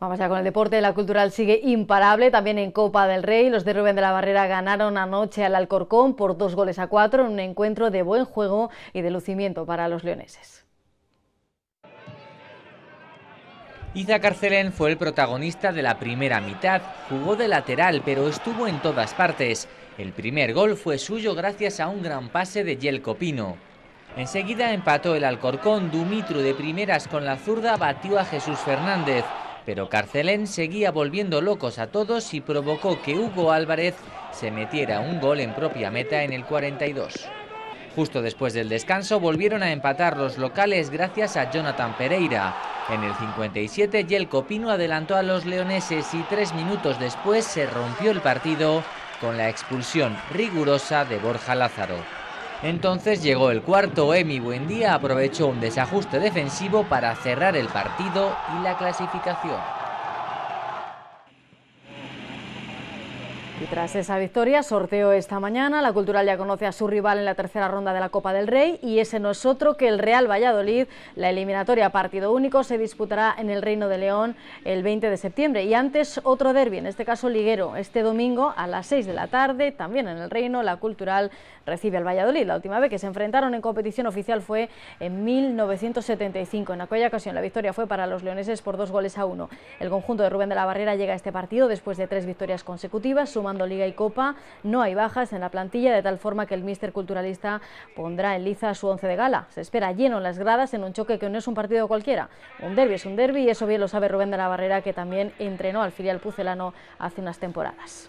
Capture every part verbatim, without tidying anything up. Vamos ya con el deporte. La cultural sigue imparable también en Copa del Rey. Los de Rubén de la Barrera ganaron anoche al Alcorcón por dos goles a cuatro en un encuentro de buen juego y de lucimiento para los leoneses. Iza Carcelén fue el protagonista de la primera mitad. Jugó de lateral, pero estuvo en todas partes. El primer gol fue suyo gracias a un gran pase de Yelko Pino. Enseguida empató el Alcorcón. Dumitru de primeras con la zurda batió a Jesús Fernández. Pero Carcelén seguía volviendo locos a todos y provocó que Hugo Álvarez se metiera un gol en propia meta en el cuarenta y dos. Justo después del descanso volvieron a empatar los locales gracias a Jonathan Pereira. En el cincuenta y siete Yelko Pino adelantó a los leoneses y tres minutos después se rompió el partido con la expulsión rigurosa de Borja Lázaro. Entonces llegó el cuarto. Emi Buendía aprovechó un desajuste defensivo para cerrar el partido y la clasificación. Y tras esa victoria, sorteo esta mañana. La cultural ya conoce a su rival en la tercera ronda de la Copa del Rey, y ese no es otro que el Real Valladolid. La eliminatoria partido único se disputará en el Reino de León el veinte de septiembre. Y antes, otro derbi, en este caso liguero. Este domingo a las seis de la tarde, también en el Reino, la cultural recibe al Valladolid. La última vez que se enfrentaron en competición oficial fue en mil novecientos setenta y cinco. En aquella ocasión la victoria fue para los leoneses por dos goles a uno. El conjunto de Rubén de la Barrera llega a este partido después de tres victorias consecutivas, suma Liga y Copa. No hay bajas en la plantilla, de tal forma que el míster culturalista pondrá en liza su once de gala. Se espera lleno en las gradas en un choque que no es un partido cualquiera. Un derbi es un derbi, y eso bien lo sabe Rubén de la Barrera, que también entrenó al filial pucelano hace unas temporadas.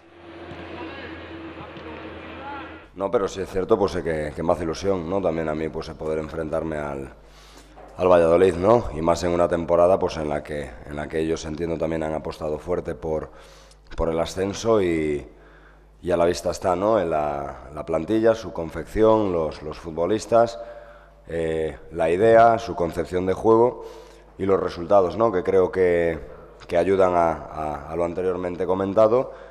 No, pero sí es cierto, pues que, que me hace ilusión, ¿no? También a mí, pues poder enfrentarme al, al Valladolid, ¿no? Y más en una temporada, pues en la que en la que ellos, entiendo, también han apostado fuerte por por el ascenso, y, y a la vista está, ¿no? En la, la plantilla, su confección, los, los futbolistas, eh, la idea, su concepción de juego y los resultados, ¿no? Que creo que, que ayudan a, a, a lo anteriormente comentado.